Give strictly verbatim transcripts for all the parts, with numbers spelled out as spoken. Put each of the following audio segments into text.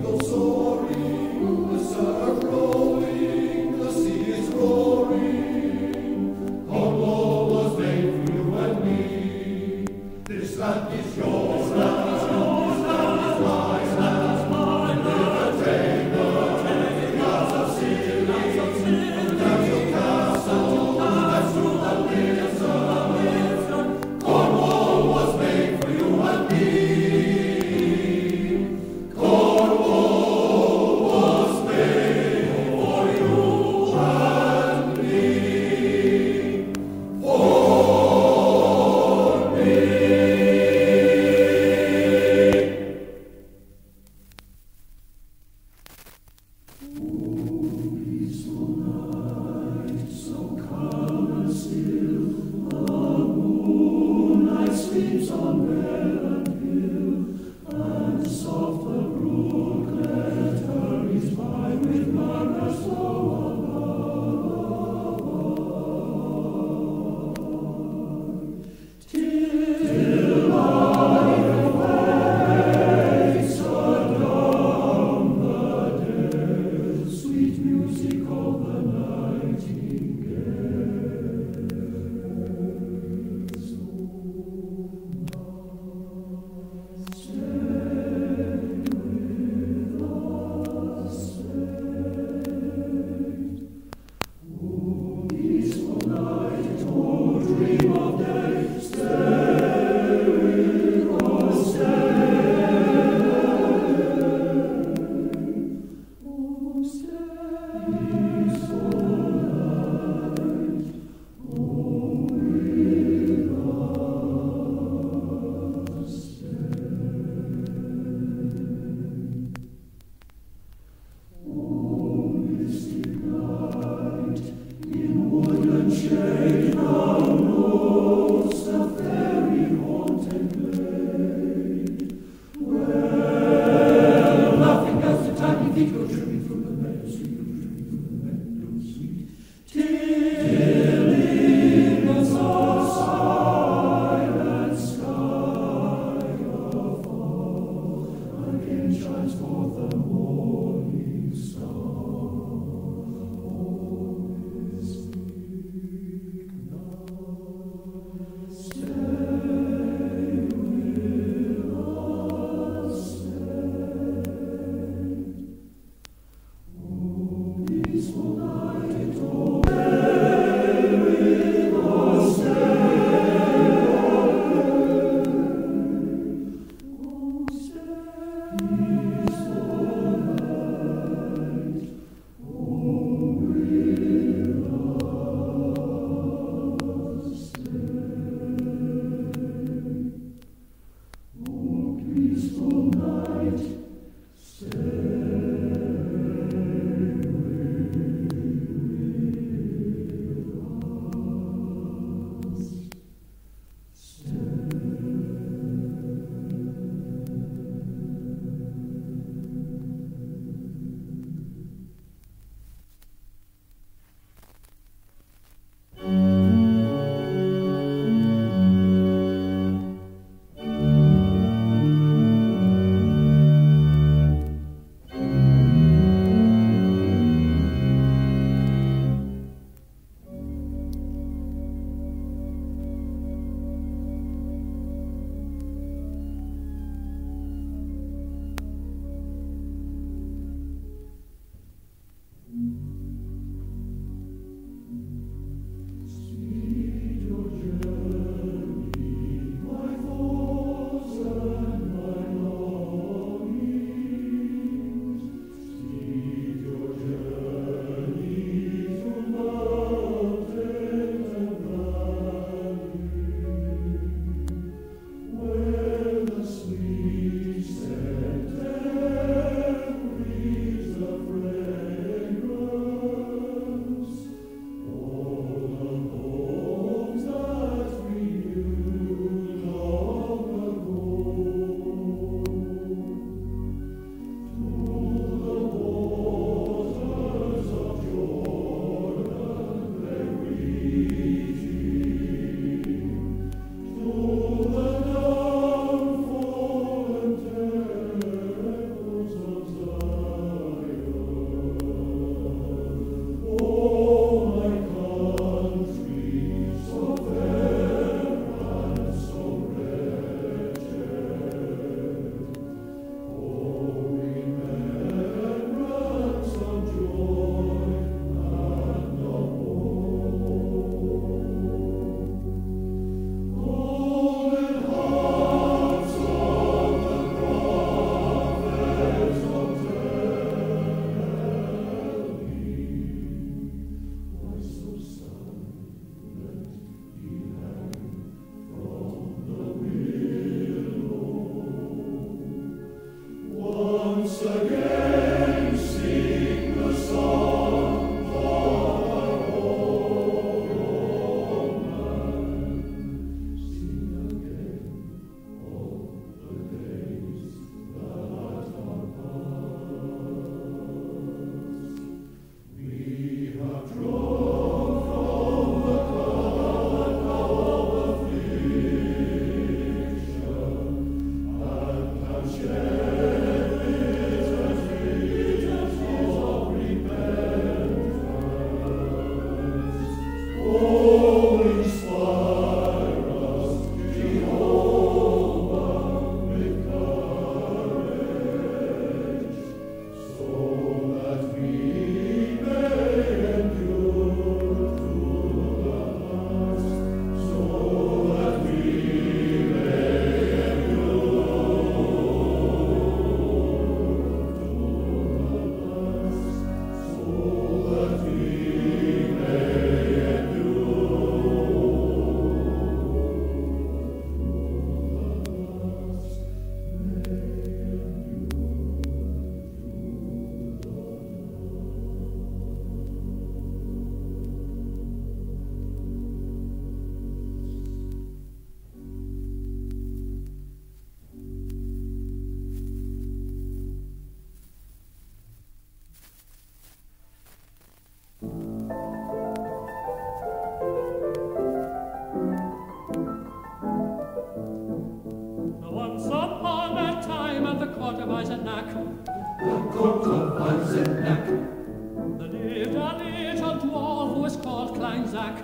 Oh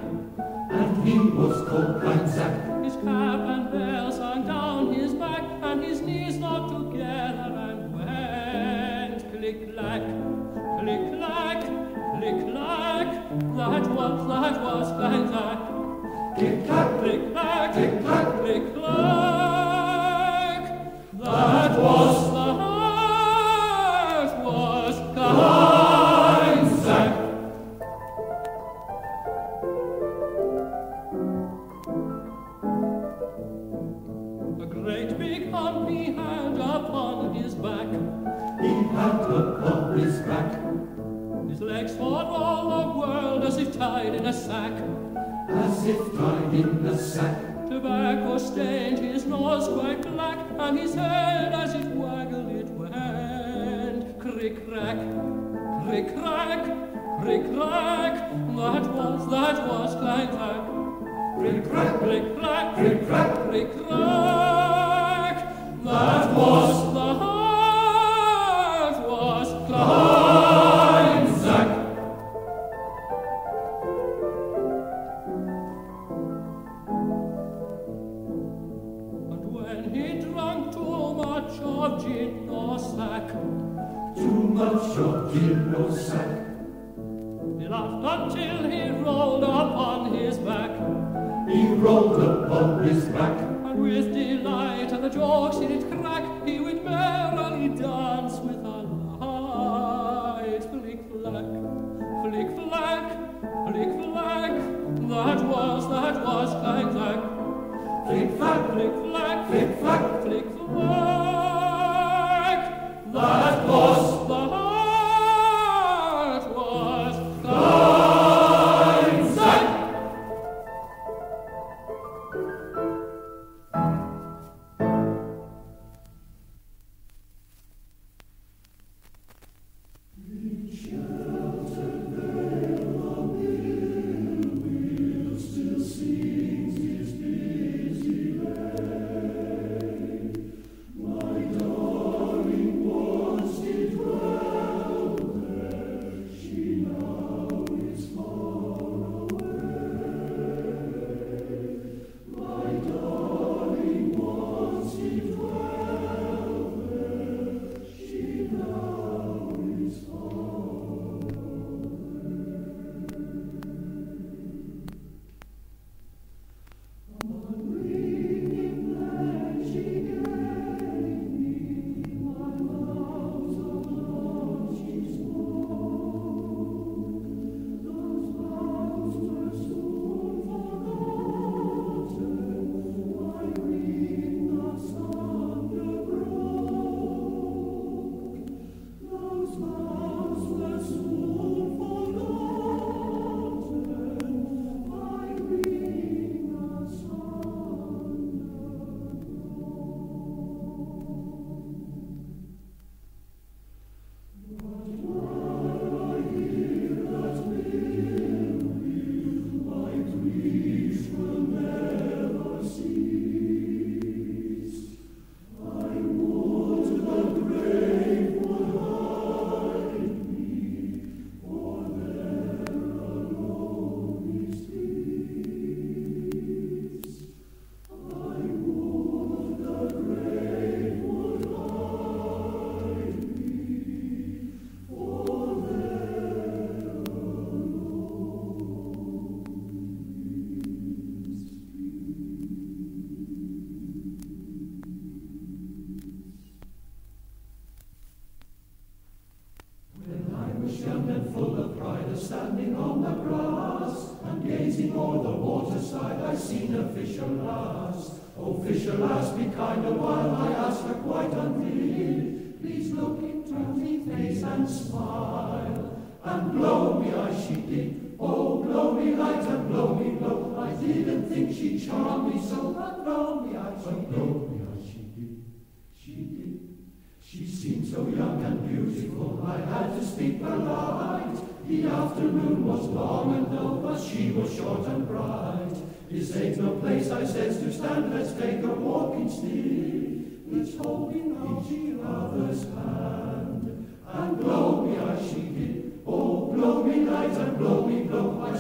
and he was cold like sack. His cap and bells hung down his back, and his knees knocked together and went click-clack, click-clack, click-clack. That was, that was Kleinsack. Click-clack, click-clack, click-clack, click-clack. That was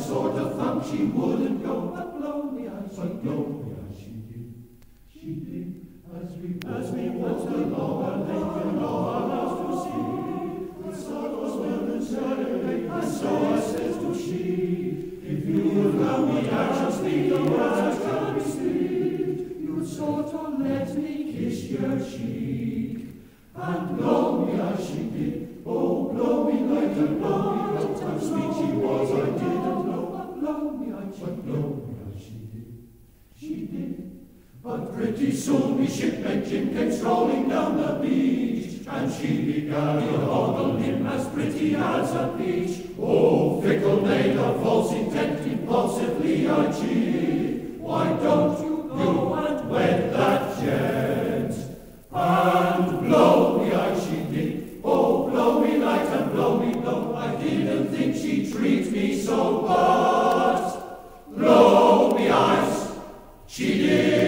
sort of fun she wouldn't go, but lonely I she but lonely I she did, she did, as we as we walked along and they no one else to see. I saw those women Saturday, I saw I says to she, if you would love me, I shall speak the words I shall be sweet. You would sort of let me kiss your cheek, and blow me as she did. Oh, blow me like a blow me, how time sweet she was, I didn't know. But blow me, I but blow me, I she did, she did. But pretty soon me shipmate Jim came strolling down the beach, and she began to ogle him as pretty as a peach. Oh, fickle maid of false intent, impulsively I cheat. Why don't you go and wed that gent? And blow me, I she did. Oh, blow me light and blow me low, I didn't think she'd treat me so, but blow me ice, she did.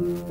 Amen.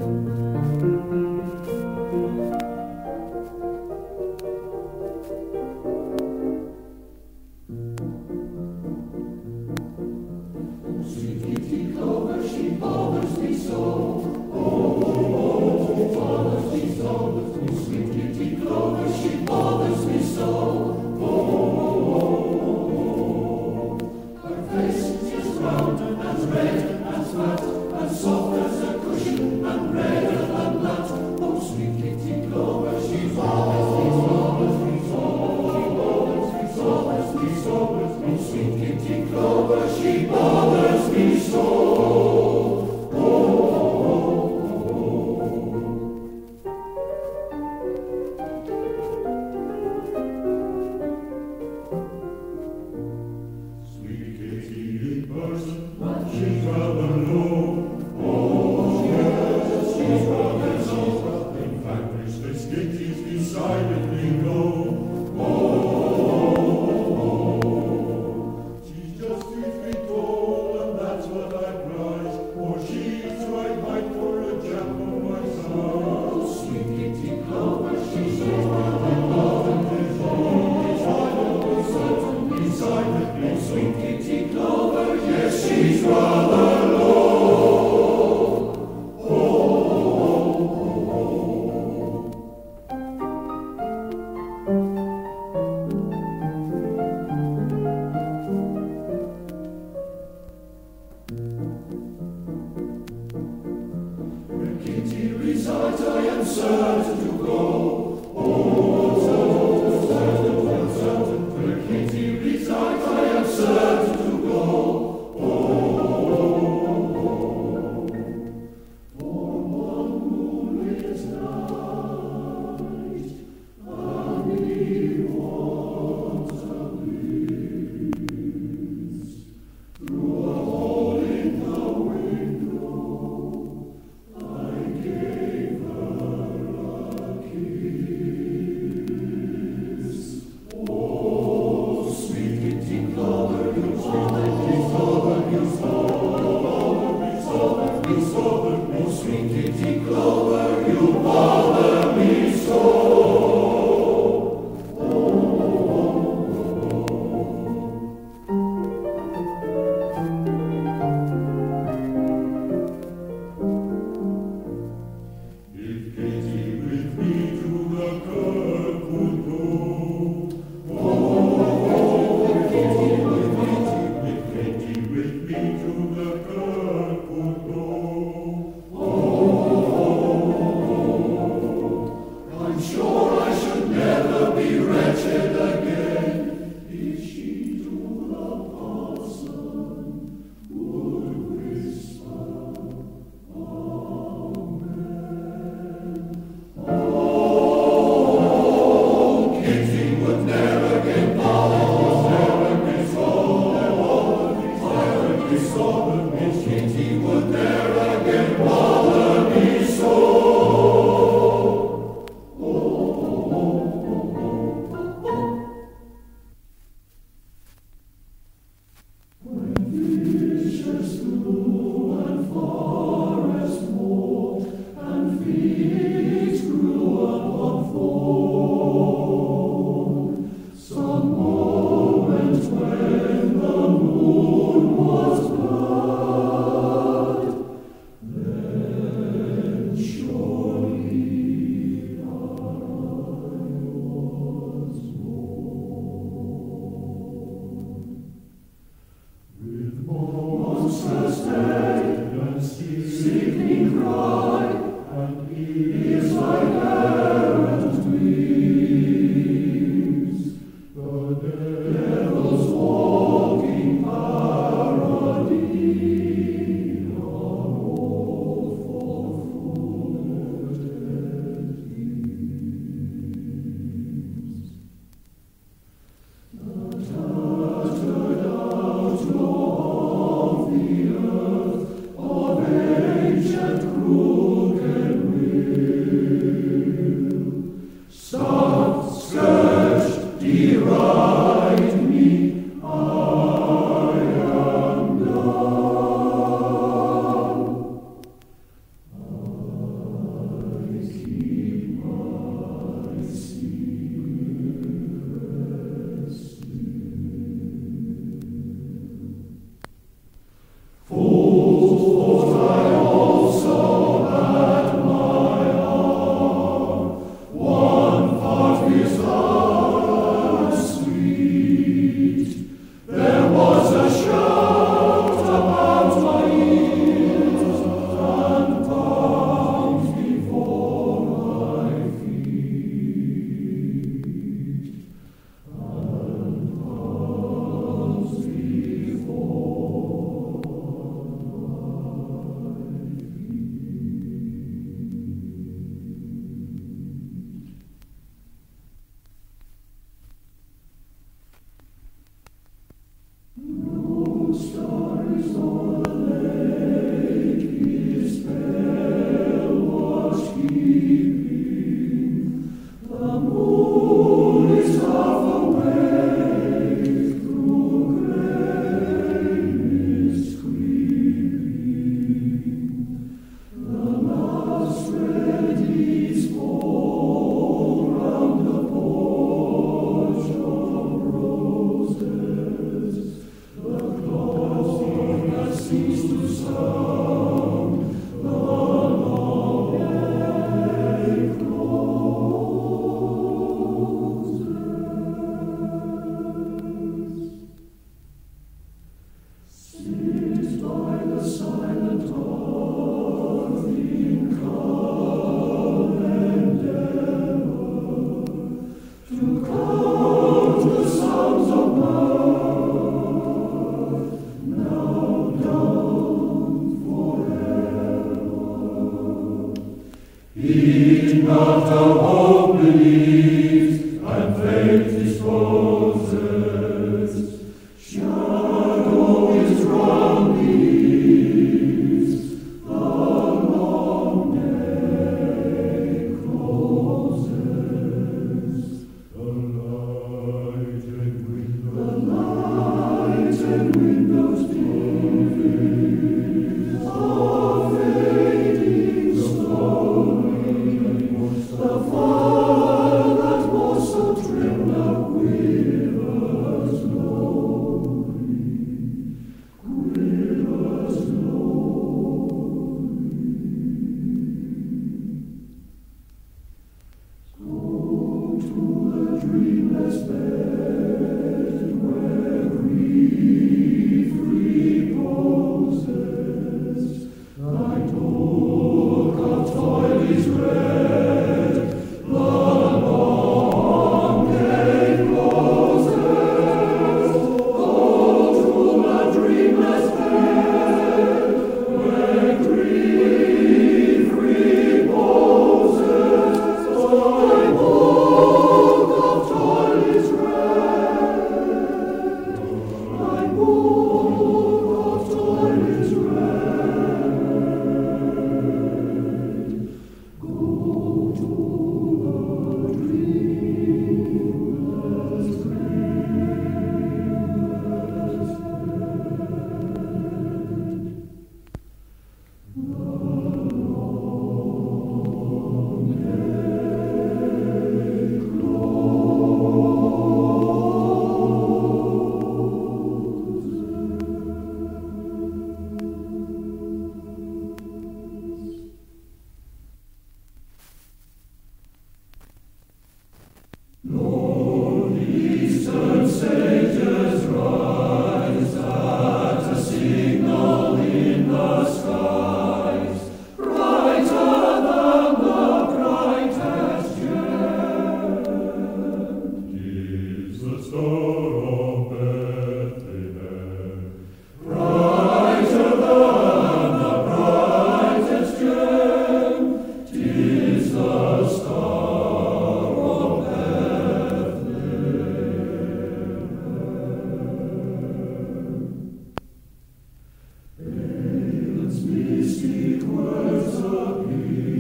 These words appear.